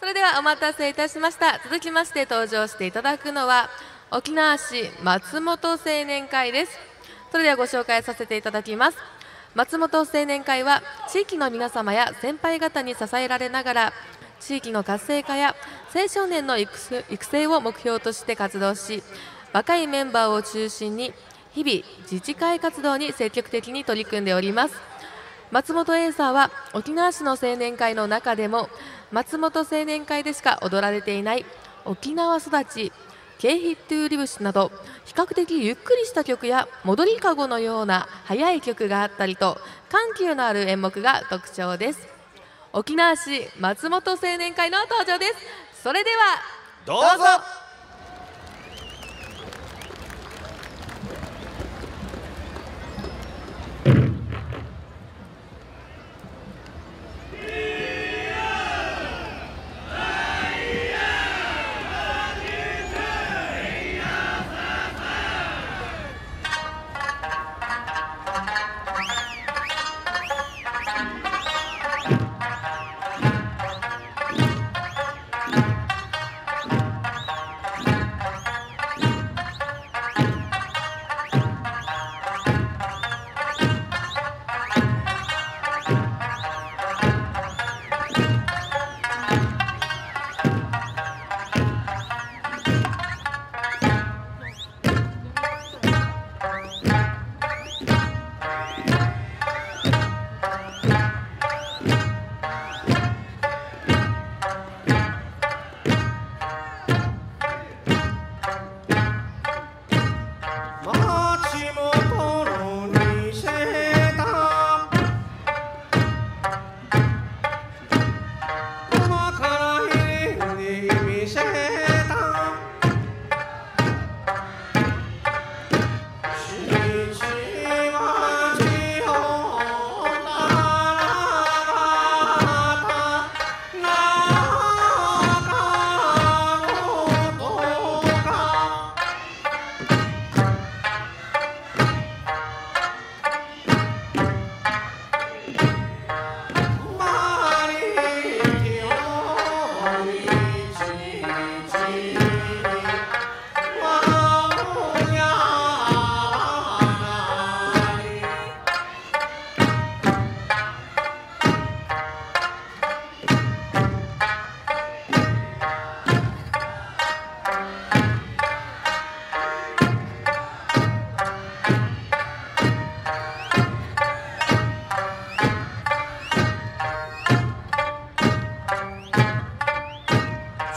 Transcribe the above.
それではお待たせいたしました。続きまして登場していただくのは沖縄市松本青年会です。それではご紹介させていただきます。松本青年会は地域の皆様や先輩方に支えられながら地域の活性化や青少年の育成を目標として活動し、若いメンバーを中心に日々自治会活動に積極的に取り組んでおります。松本エイサーは沖縄市の青年会の中でも松本青年会でしか踊られていない沖縄育ち、ケイヒットゥーリブシなど比較的ゆっくりした曲や戻りかごのような速い曲があったりと緩急のある演目が特徴です。沖縄市松本青年会の登場です。それではどうぞ。